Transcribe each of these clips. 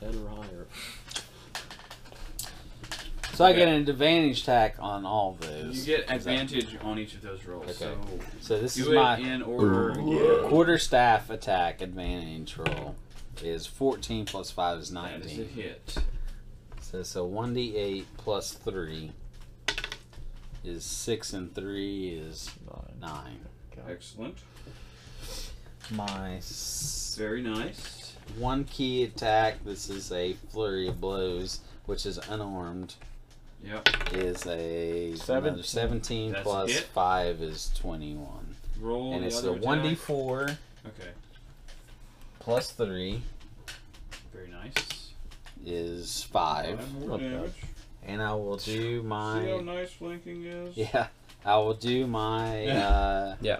Dead or higher. So okay. I get an advantage attack on all those. You get advantage on each of those rolls. Okay. So this is my in order. Yeah. Quarterstaff attack advantage roll is 14 plus 5 is 19. That is a hit. So it's a 1d8 plus 3 is 6 and 3 is 9. Okay. Excellent. My very nice. One key attack. This is a flurry of blows, which is unarmed. Yep. Is a 17 that's plus a 5 is 21. Roll and it's the 1d4. Okay. Plus 3. Very nice. Is 5. And I will do my. See how nice flanking is. Yeah. I will do my. Yeah.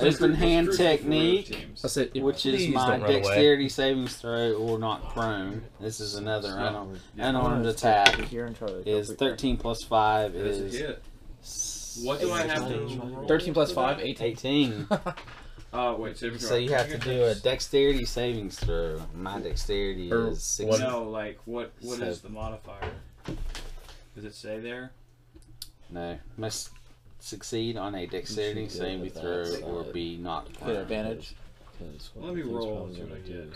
Open hand technique, which is my dexterity savings throw or not prone. This is another unarmed attack. Is 13 plus 5 is. What do I have to roll? 13 plus 5, 18. Wait, so you have to do a dexterity savings throw. My dexterity is 6. No, like what is the modifier? Does it say there? No. Succeed on a dexterity saving throw or be knocked prone. With advantage. Let me roll and see what I did.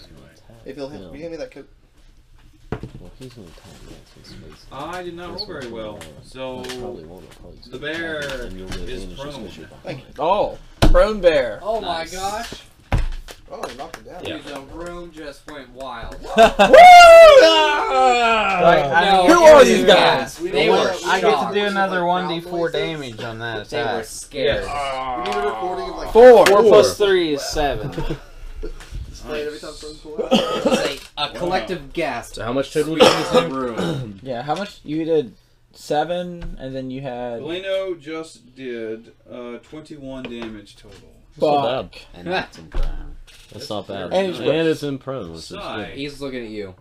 If you'll have me that could. Well, he's going to attack next. I did not roll very well, so the bear is prone. Oh, prone bear. Oh my gosh. Oh, he knocked it down. Yeah. The room just went wild. Woo! Who are these guys? I get to do another 1d4 damage on that attack. They were scared. Yes. We need a recording of like 4 plus 3 is 7. Every time it's like a collective gasp. So how much total we did in the room? Yeah, how much? You did 7, and then you had... Baleno just did 21 damage total. Fuck. And that's in prone. That's not bad. And it's in prone. He's looking at you.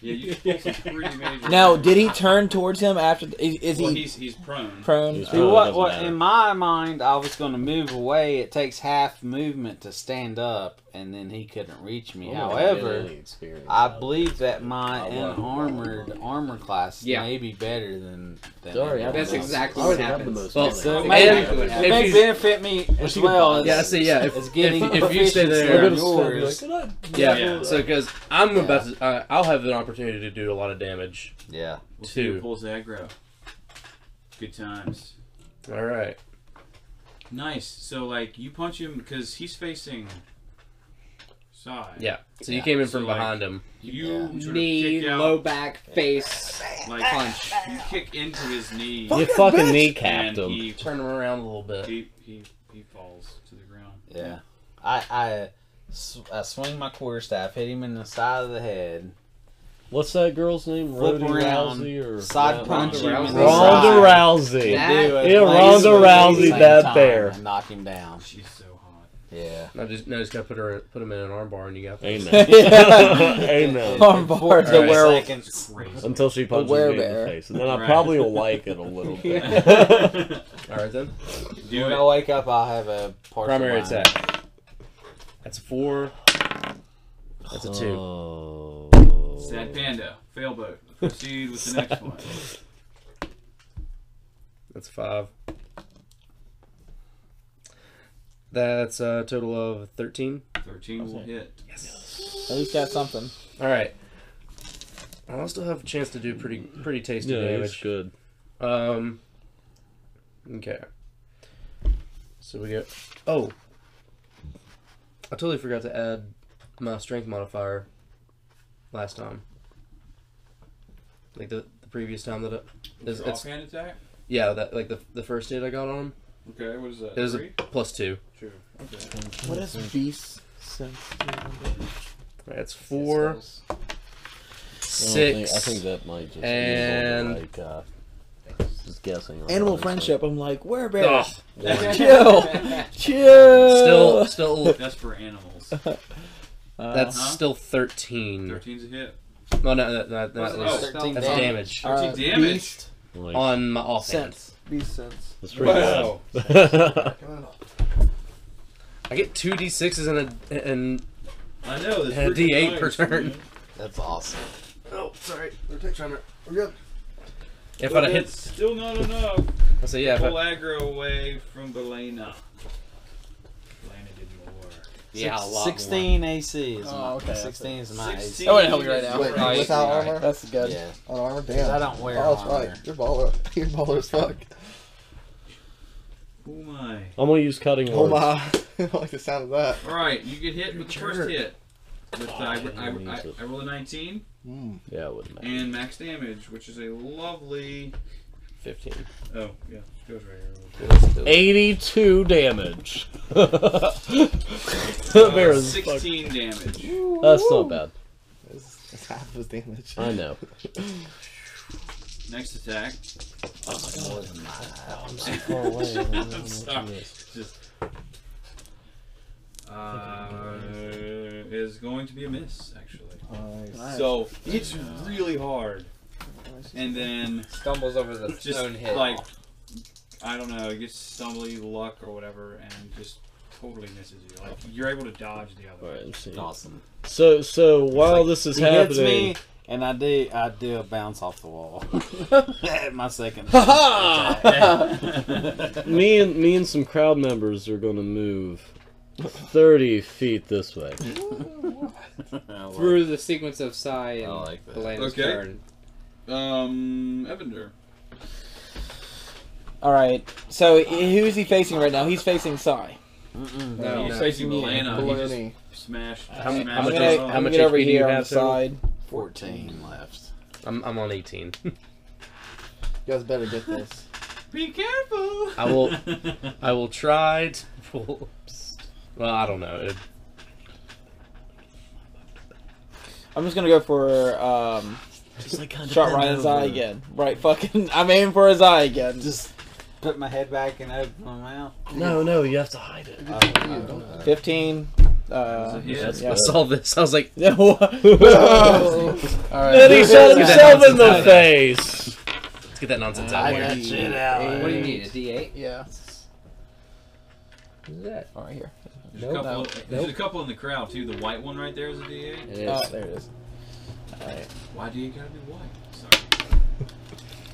Yeah, you pulled some pretty major. Now, did he turn towards him after? Is he? Well, he's prone. Prone. See, what in my mind, I was going to move away. It takes half movement to stand up, and then he couldn't reach me. However, I believe that my armor class may be better than sorry, that's exactly what happened. So it may benefit me as well. As, yeah, see, yeah. It's getting if you stay there, yours. Yeah. So because I'm about to, I'll have an opportunity to do a lot of damage. Yeah. We'll see who pulls the aggro. Good times. All right. Nice. So like you punch him because he's facing. Side. Yeah, so you came in from behind him. You knee, low back, face, like, punch. You kick into his knee. You fucking kneecapped him. He turned him around a little bit. He falls to the ground. Yeah, I swing my quarterstaff, hit him in the side of the head. What's that girl's name? Ronda Rousey or side punch? Ronda Rousey. Yeah, Ronda Rousey that bear. Knock him down. She's so. Yeah. I just gotta put him in an armbar and you got this. Amen. Amen. Armbar to werewolf. Until she punches me in the face. And then I probably will like it a little bit. Alright then. When I wake up, I'll have a primary attack. That's a 4. That's a 2. Sad panda. Fail boat. Proceed with the next one. That's a 5. That's a total of 13. 13 will hit. Yes. At least got something. All right. I'll still have a chance to do pretty tasty damage. That's good. Okay. So we get. Oh. I totally forgot to add my strength modifier last time. Like the previous time that it's offhand attack. Yeah, that like the first hit I got on him. Okay, what is that? It was a plus 2. True. Okay. What is beast sense? That's 4. 6. I think that might just and be like, just guessing. Right animal friendship. I'm like, werebear. Oh. Yeah. Chill. Still. That's for animals. That's still 13. 13's a hit. Oh, no, that was 13 damage. 13 damage on my offense. Beast sense. That's pretty wow. Bad. I get 2d6s and a d8 per turn. That's awesome. Oh, sorry. Rotate timer. We're good. If I'd have hit... Still not enough. I say, yeah. Pull aggro away from Balena. Balena did more. Yeah, a lot 16 more. AC is my... Oh, okay. 16 is my 16 AC. I wouldn't help you right now. Wait, right. Without armor? That's good. Yeah. On armor? Damn. I don't wear armor. That's right. You're baller. You're baller as fuck. Oh my. I'm going to use cutting words. Oh my. I like the sound of that. Alright, you get hit with the first hit. With I rolled a 19. Mm. Yeah, it wouldn't matter. And max damage, which is a lovely 15. Oh, yeah. It goes right here. 82 damage. Bear is 16 damage. That's not bad. That's half of damage. I know. Next attack. Oh my god. I'm so far away. I'm sorry. Just... is going to be a miss, actually. Nice. So it's really hard, and then stumbles over the stone hit. Like I don't know, gets stumbly luck or whatever, and just totally misses you. Like you're able to dodge the other. Right, let's see. Awesome. So while like, this is happening, hits me, and I do a bounce off the wall. My second. Me and some crowd members are going to move 30 feet this way. Through the sequence of Sai and Belena's turn. Evendur. Alright, so who is he facing right now? He's facing Sai. No, he's facing Balena. He just smashed. How much HP do you have, Sai? 14 left. I'm on 18. You guys better get this. Be careful! I will try to pull... Well, I don't know. I'm just gonna go for just like kind of shot right in his eye again. Right, fucking. I'm aiming for his eye again. Just put my head back and open my mouth. No, you have to hide it. 15. I saw this. I was like, then he shot himself in the face. Let's get that nonsense out. I got shit out. What do you need? A D8? Yeah. What is that? Oh, right here. There's a couple in the crowd, too. The white one right there is a D8. It is. There it is. All right. Why do you gotta be white? Sorry.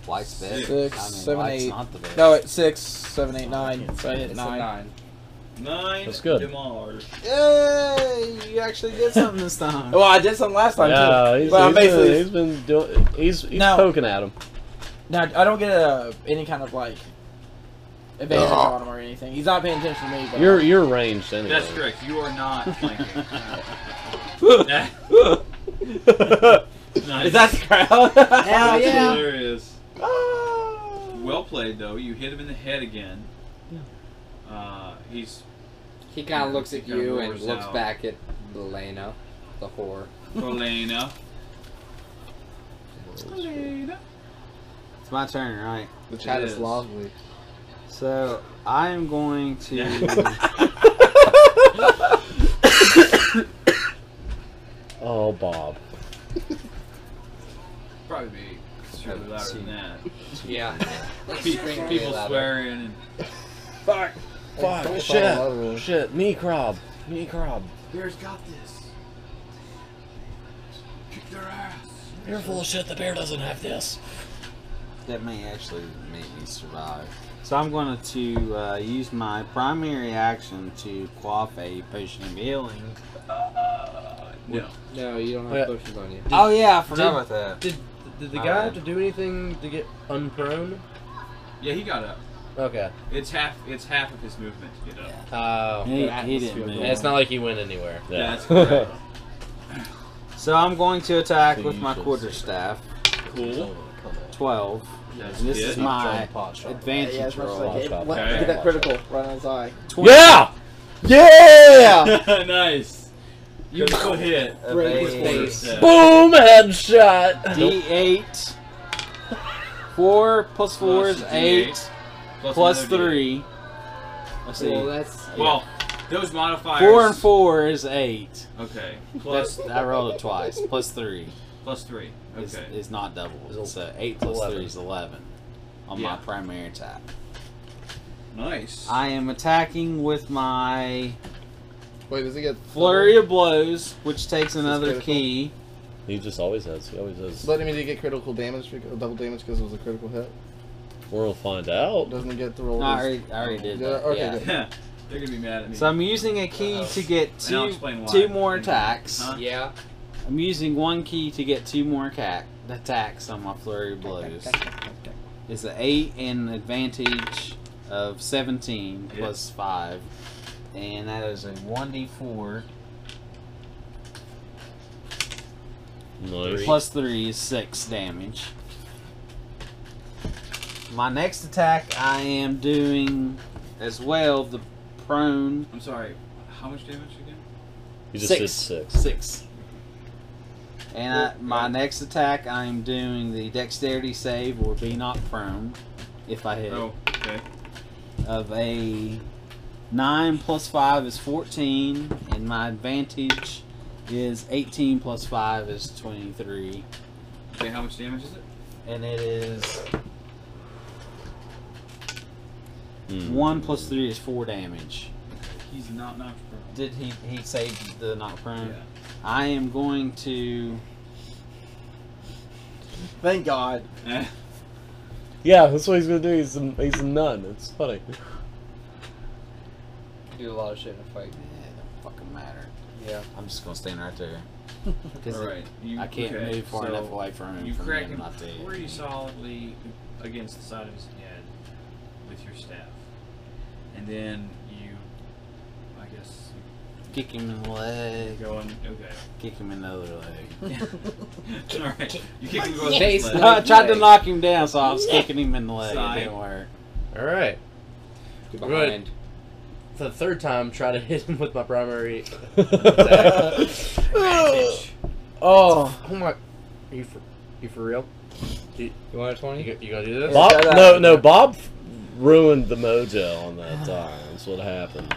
White's best. 6, 7, 8. Not the best. No, it's 6, 7, 8, 9. So I hit 9. 9. That's good. Demar. Yay! You actually did something this time. Well, I did something last time, too. He's poking at him. Now, I don't get any kind of, like... advantage on him or anything. He's not paying attention to me. But you're ranged anyway. That's correct. You are not flanking. Nice. Is that the crowd? Hell yeah. There is. Well played though. You hit him in the head again. Yeah. He kind of looks at you and looks back at Balena, the whore. Balena. It's my turn, right? The chat is lovely. So, I'm going to... oh, Bob. Probably be slightly louder than that. Yeah. People swearing and... Fuck! Fuck! Hey, shit! Shit! Knee crab! Knee crab! Bear's got this! Kick their ass! You're full of shit, the bear doesn't have this! That may actually make me survive. So I'm going to use my primary action to quaff a potion of healing. No, you don't have potions on you. Oh yeah, I forgot about that. Did the guy have to do anything to get unprone? Yeah, he got up. Okay. It's half of his movement to get up. Oh, yeah, he didn't move. It's not like he went anywhere. Yeah, that's correct. So I'm going to attack with my quarterstaff. Cool. 12. And this is my advantage roll. Look at that critical right on his eye. 20. Yeah! Yeah! Nice. You hit. Boom! Headshot. D8. 4 plus 4 is 8. Plus 3. Let's see. Well, those modifiers. 4 and 4 is 8. Okay. Plus. I rolled it twice. Plus 3. Plus 3. Okay. It's not double. So 8 plus 11. 3 is 11 on my primary attack. Nice. I am attacking with my... Wait, does it get... Flurry of blows, which takes another key. He just always has. He always does. But I mean, did he get critical damage, double damage, because it was a critical hit? We'll find out. Doesn't get the roll. No, I already did. Yeah, okay, yeah. Good. They're gonna be mad at me. So I'm using a key to get two more attacks. Huh? Yeah. I'm using one key to get two more attacks on my flurry of blows. It's an 8 and an advantage of 17 plus 5, and that is a 1d4. Nice. Plus 3 is 6 damage. My next attack I am doing as well the prone. I'm sorry, how much damage again? You just did 6. 6. And my next attack I am doing the dexterity save or be knocked prone if I hit. Oh, okay. Of a 9 plus 5 is 14, and my advantage is 18 plus 5 is 23. Okay, how much damage is it? And it is 1 plus 3 is 4 damage. He's not knocked prone. Did he saved the knock prone? Yeah. I am going to... Thank God. Yeah, that's what he's going to do. He's a nun. It's funny. You do a lot of shit in a fight. Yeah, it don't fucking matter. Yeah. I'm just going to stand right there. Alright. I can't move far enough away from him. You crack him pretty solidly against the side of his head with your staff. And then you, I guess... Kick him in the leg. Going, okay. Kick him in the other leg. Alright. You kick him in the face. No, I tried to knock him down, so I was kicking him in the leg. It didn't work. Alright. Good. For the third time, try to hit him with my primary attack. Oh my. You for real? You want a 20? You gotta do this? Bob, no, Bob ruined the mojo on that time. That's what happened.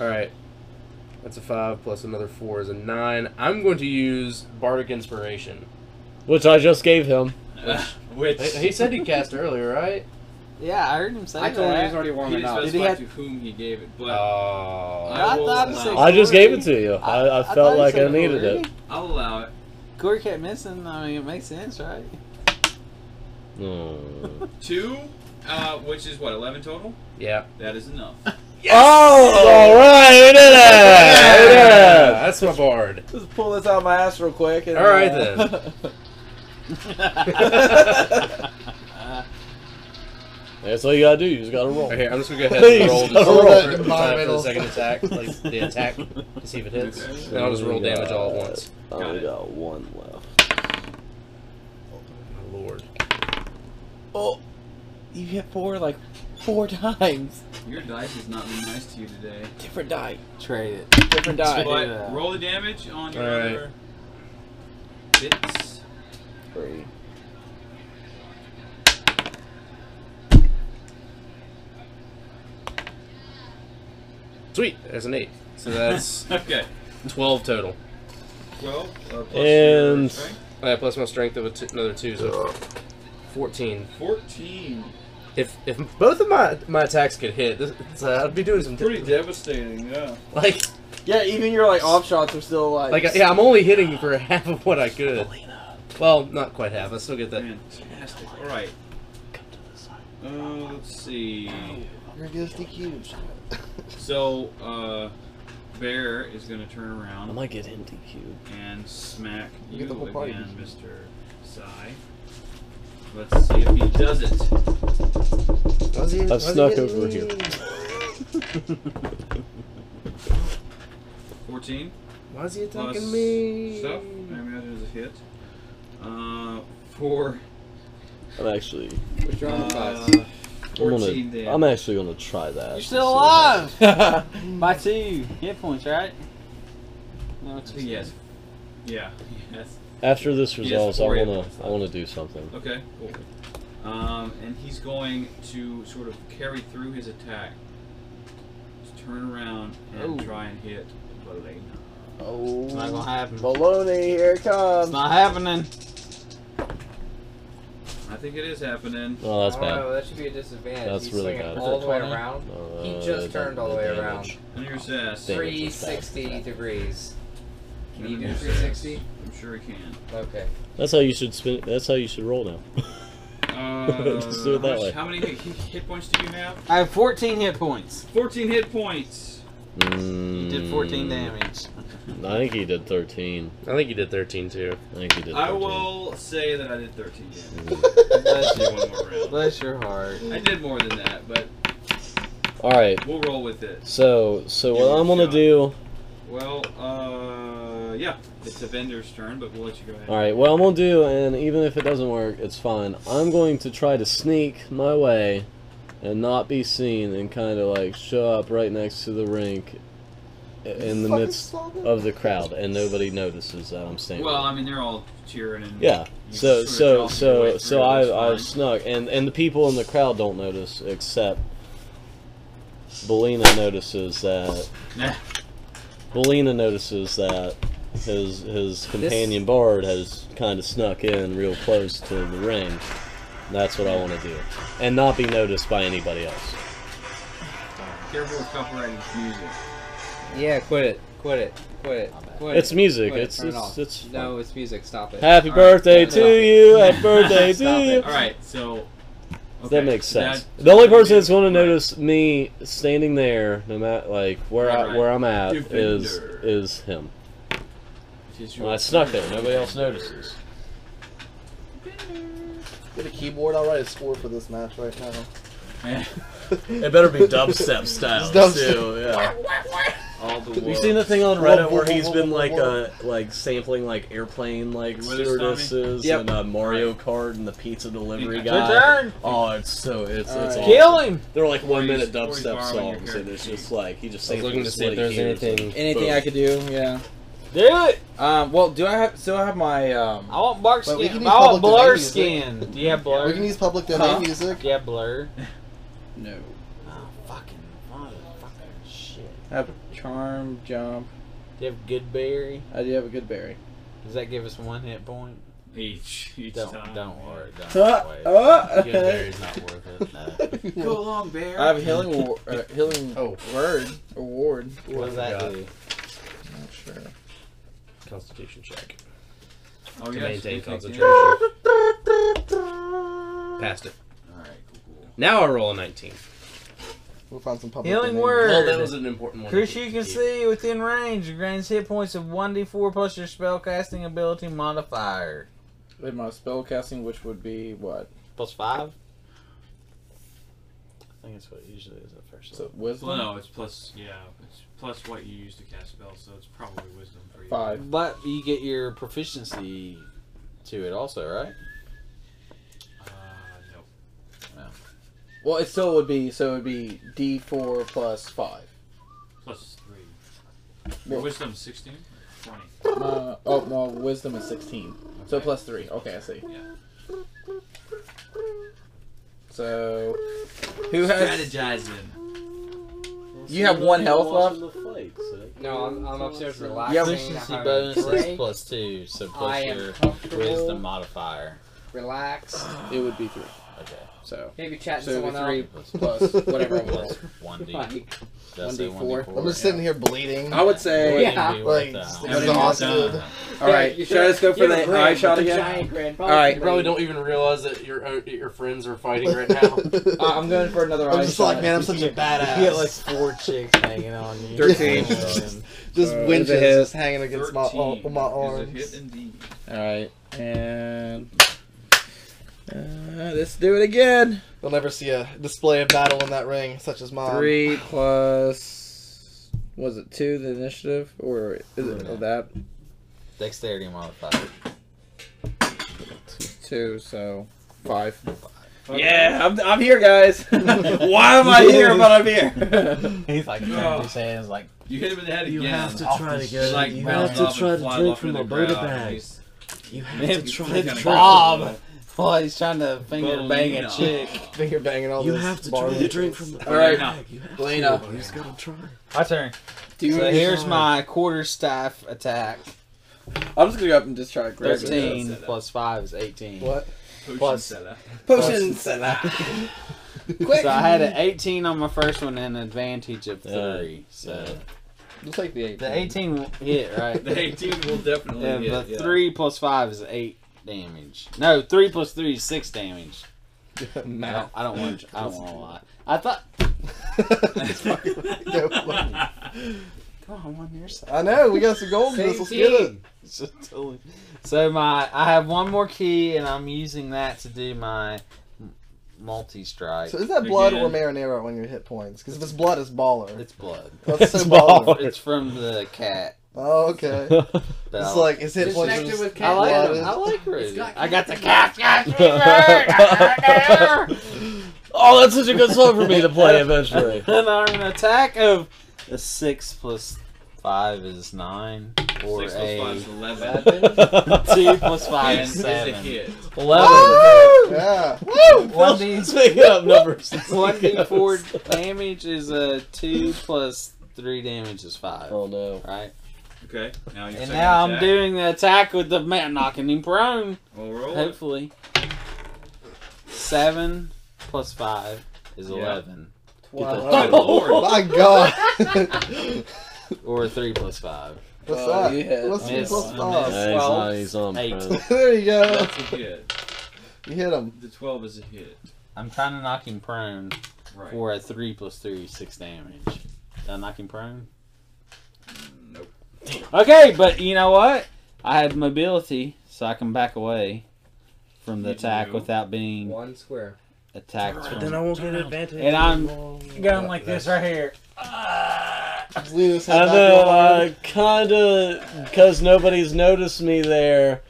Alright, that's a 5 plus another 4 is a 9. I'm going to use Bardic Inspiration, which I just gave him. Which he said he cast earlier, right? Yeah, I heard him say that. I told him he was already warming up. Did he have to whom he gave it? But I just gave it to you. I felt like I needed it. I'll allow it. Corey kept missing. I mean, it makes sense, right? 2. Which is what, 11 total? Yeah. That is enough. Yes! Oh, alright, we did it! Yeah, that's my board. Just pull this out of my ass real quick. Alright then. That's all you gotta do, you just gotta roll. Right here, I'm just gonna go ahead and roll. Just roll for the second attack, like the attack, to see if it hits. Okay. And I'll just roll damage all at once. I only got one left. Oh, my lord. Oh! You hit 4 like 4 times. Your dice has not been nice to you today. Different die. Trade it. Different die. But roll the damage on your other bits. 3. Sweet. That's an 8. So that's 12 total. 12 plus and plus my strength of another 2. So 14. 14. If both of my attacks could hit, I'd be doing some pretty devastating, yeah. Like, yeah, even your like off shots are still like yeah, I'm only hitting for half of what I could. Well, not quite half. I still get that. Fantastic. All right. Come to the side. Let's see. You're gonna do this DQ. So, Bear is gonna turn around. I might get him DQ and smack you again, Mr. Sai. Let's see if he does it. I snuck over here. 14. Why is he attacking me? Stuff. I imagine it's a hit. 4. I'm actually. What's your 14 damage. I'm actually gonna try that. You're still alive. By 2 hit points, right? No, it's yes. Yeah. Yes. After this resolves, I wanna do something. Okay, cool. And he's going to sort of carry through his attack. Just turn around and try and hit Balena. Oh, it's not gonna happen. Baloney, here it comes. It's not happening. I think it is happening. Oh, that's bad. That should be a disadvantage. That's he's really bad. All the way around. He just turned all the way around. And here's 360 degrees. Can you do 360? I'm sure I can. Okay. That's how you should spin. That's how you should roll now. Just do it that way. How many hit points do you have? I have 14 hit points. 14 hit points. You did 14 damage. I think he did 13. I think you did 13 too. I think he did 13. I will say that I did 13 damage. Let's do one more round. Bless your heart. I did more than that, but. All right. We'll roll with it. So what I'm gonna do. Well, yeah, it's Evender's turn, but we'll let you go ahead. All right, well, I'm going to do, and even if it doesn't work, it's fine. I'm going to try to sneak my way and not be seen and kind of, like, show up right next to the rink in the midst of the crowd, and nobody notices that I'm standing. Well, I mean, they're all cheering. And yeah, so I snuck, and the people in the crowd don't notice, except Balena notices that... Balena notices that his companion Bard has kind of snuck in real close to the ring. That's what I want to do. And not be noticed by anybody else. Careful with copyrighted music. Yeah, quit it. It's music. It's no, it's music. Stop it. Happy birthday to you. Happy birthday to you. All right, so... Okay. That makes sense. The only person that's going to notice me standing there, no matter like where I'm at, is him. Well, I snuck there. Nobody else notices. Get a keyboard. I'll write a score for this match right now. Yeah. It better be dubstep style too. Yeah. All the you seen the thing on Reddit where he's been like sampling like airplane like stewardesses and Mario Kart and the pizza delivery guy? Return. Oh, it's awesome. Kill him! They're like 1 minute dubstep songs, and it's just like he just samples. Looking to see if there's anything I could do. Yeah. Do it. Well, do I have? So I have my. I want Blur Skin. I want Blur Skin. Do you have Blur? We can use public domain music. Do you have Blur? No. Oh, fucking shit. I have a charm, jump. Do you have good berry? I do have a good berry. Does that give us 1 hit point? Each time. Don't worry. Good berry's not worth it. No. Go along, berry. I have a healing word. Award. What does that do? I'm not sure. Constitution check. Oh, yeah. Maintain concentration. Passed it. Now I roll a 19. We'll find some public healing word. Oh, that was an important one. Chris, you can see within range. It grants hit points of 1d4 plus your spellcasting ability modifier. With my spellcasting, which would be what? Plus 5? I think that's what it usually is at first. So wisdom? Well, no, it's plus, yeah. It's plus what you use to cast spells, so it's probably wisdom for you. 5. But you get your proficiency to it also, right? Well, it still would be, so it would be D4 plus 5. Plus 3. Your wisdom is 16? 20. Oh, no, wisdom is 16. Okay. So plus 3. Okay, I see. Yeah. So, who has... Strategizing. You have 1 health left? No, I'm upstairs relaxing. You have proficiency bonus is plus 2, so plus your wisdom modifier. Relax. It would be 3. Okay. So maybe chatting someone else. Plus whatever it was. 1d4. I'm just sitting here bleeding. I would say, like, exhausted. All right, should I just go for the eye shot again? All right, you probably don't even realize that your friends are fighting right now. I'm going for another eye shot. I'm just like, man, I'm such a badass. You get like 4 chicks hanging on you. 13. Just winches just hanging against my arms. All right, and. Let's do it again. You'll never see a display of battle in that ring, such as mine. 3 plus... Was it 2, the initiative? Or is it that? Dexterity modifier. 2, so... 5. Yeah, I'm here, guys. Why am I here? But I'm here. He's like, saying, like, you hit him in the head. You have to try to get. Like, you have to try to drink from a Berta bag. You have to try to Bob. Oh, he's trying to finger bang a chick. Finger banging all this. You have to try to drink from the... All right, Balena. You just gotta try. My turn. So here's my quarterstaff attack. I'm just gonna go up and just try to grab it. 13 plus 5 is 18. What? Potion seller. Potion seller. So I had an 18 on my first one and an advantage of 3. So Looks like the 18. The 18 will hit, right? The 18 will definitely hit. But 3 plus 5 is 8 damage. No, 3 plus 3 is 6 damage. Nah. I don't want to lie. I thought... That's fucking no funny. Come on, I'm on your side. I know, we got some gold in this. Let's get it. Totally... So I have one more key, and I'm using that to do my... multi-strike. So is that blood or marinara on your hit points? Because if it's blood, it's baller. It's blood. That's so baller. It's from the cat. Oh, okay. It's like his hit points. Just, with cat I like Rudy. I got the cat fever. Oh, that's such a good song for me to play eventually. And I'm an attack of a 6 plus 5 is 9. Or 6 plus 5 is 11. 2 plus 5 is 7. Is a hit. 11. Woo! Yeah. Woo! 1d4 damage is 2 plus 3 damage is 5. Oh no! Right. Okay. Now you're and now I'm doing the attack with the man, knocking him prone. We'll roll. Hopefully. 7 plus 5 is 11. Wow. Oh my god. Or 3 plus 5. What's that? Yeah. What's 3 plus 5? Yeah, he's on 8. There you go. That's a hit. You hit him. The 12 is a hit. I'm trying to knock him prone for a 3 plus 3 is 6 damage. Did I knock him prone? Nope. Okay, but you know what? I had mobility, so I can back away from the attack without being attacked. But then I won't get an advantage. And I'm going like this right here. I know, kinda, because nobody's noticed me there,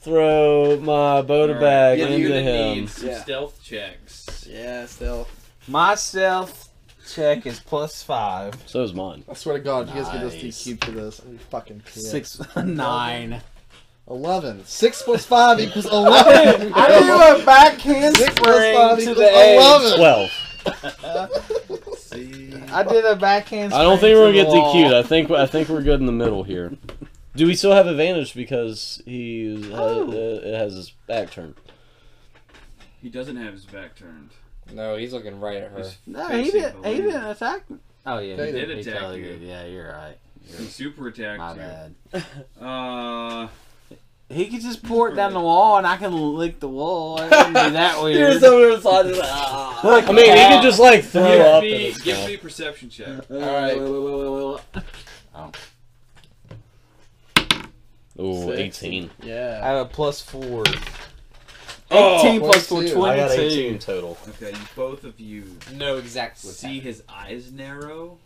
throw my boda bag into him. Need some stealth checks. Yeah, stealth. My stealth check is +5. So is mine. I swear to God, if you guys get this DQ for this, I'm fucking pissed. 9. 11. 6 plus 5 equals 11. I do a backhand spring to the edge. 12. I did a backhand. I don't think we're gonna get DQ'd. I think we're good in the middle here. Do we still have advantage because he has his back turned? He doesn't have his back turned. No, he's looking right at her. No, he didn't attack me. Oh yeah, he did attack you. Yeah, you're right. He super attacked you. My bad. He could just pour it down the wall, and I can lick the wall. I wouldn't be that weird. You're so excited. I mean, he could just like throw up. Give me a perception check. All right. Ooh, 18. Yeah. I have a +4. 18 plus 4, 22. I got 18 total. Okay, both of you know exactly. See his eyes narrow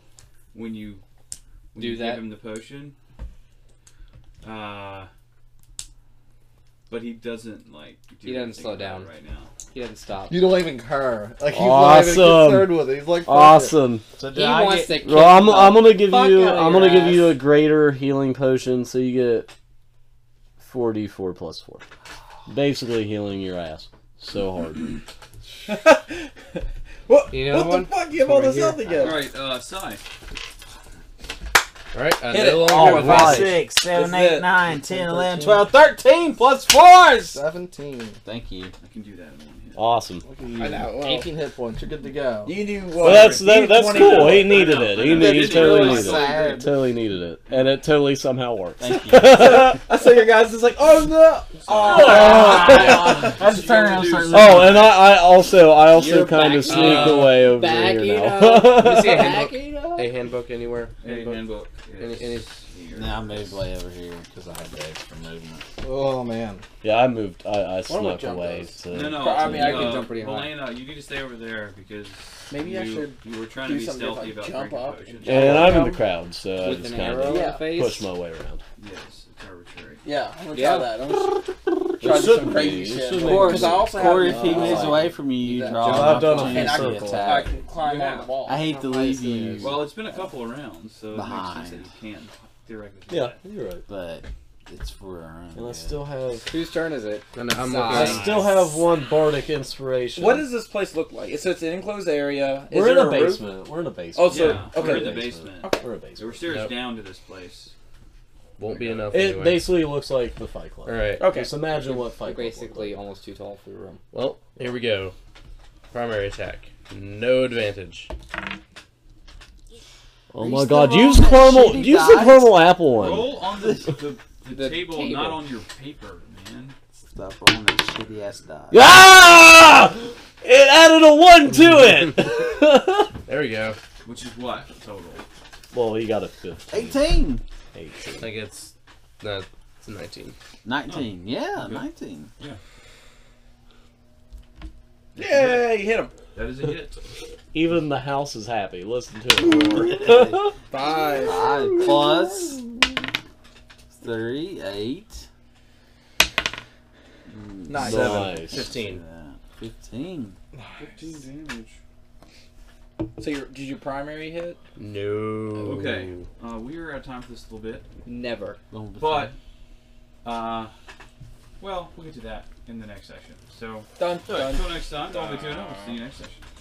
when you give him the potion. But he doesn't like. He doesn't slow down right now. He doesn't stop. You don't even care. Like he's not even concerned with it. He's like awesome. So he wants to kick I'm gonna give you. I'm gonna give you a greater healing potion, so you get 4d4 plus 4. Basically healing your ass so hard. what the fuck? You have all this health again. All right, Sai. All right, no longer 5, 6, 7, 8, 9, 10, 11, 12, 13 +4 is 17. Thank you. I can do that in one hit. Awesome. I know. Well, 18 hit points. You're good to go. You do what? Well, that's cool. He needed it. He totally needed it, and it totally somehow worked. Thank you. I saw your guys. It's like, oh no. Oh. That's turn. Oh, and I also kind of sneaked away over here now. You see a handbook? A handbook anywhere? A handbook. Now I moved way over here because I had the extra movement. Oh man. Yeah, I moved. I snuck away. No, I mean I can jump pretty high. Balena, you need to stay over there because you were trying to be stealthy about drinking potions. And I'm in the crowd, so I just kind of push my way around. Yes, it's arbitrary. Yeah, I'm gonna try that. I'm trying some crazy shit. Of course, if he moves away from you, you draw. I've done a circle. I can climb on the wall. I hate to leave you. Well, it's been a couple of rounds, so it makes sense that you can. Yeah, you're right. But it's for our own. And I still have... Whose turn is it? I still have one bardic inspiration. What does this place look like? So it's an enclosed area. We're in a basement. We're in a basement. Oh, so... Yeah, okay. We're in the basement. Okay. We're in a basement. So we're stairs down to this place. Won't be enough anyway. It basically looks like the Fight Club. All right. Okay. Just imagine what Fight Club basically like. Almost too tall for the room. Well, here we go. Primary attack. No advantage. Oh my god, use caramel, use the caramel apple one. Roll on the table, not on your paper, man. Stop rolling that shitty ass die. Ah! It added a 1 to it! There we go. Which is what total? Well, he got a 15. 18! 18. I guess, no, it's a 19. 19, oh. Yeah, okay. 19. Yeah. Yeah, you hit him. That is a hit. Even the house is happy. Listen to it. 5 plus 3, 8. 9. 7. Nice. 15. 15. Nice. 15 damage. So did your primary hit? No. Okay. We are out of time for this little bit. Never. But, well, we'll get to that in the next session. So, until next time, Don Vicuna, we'll see you next session.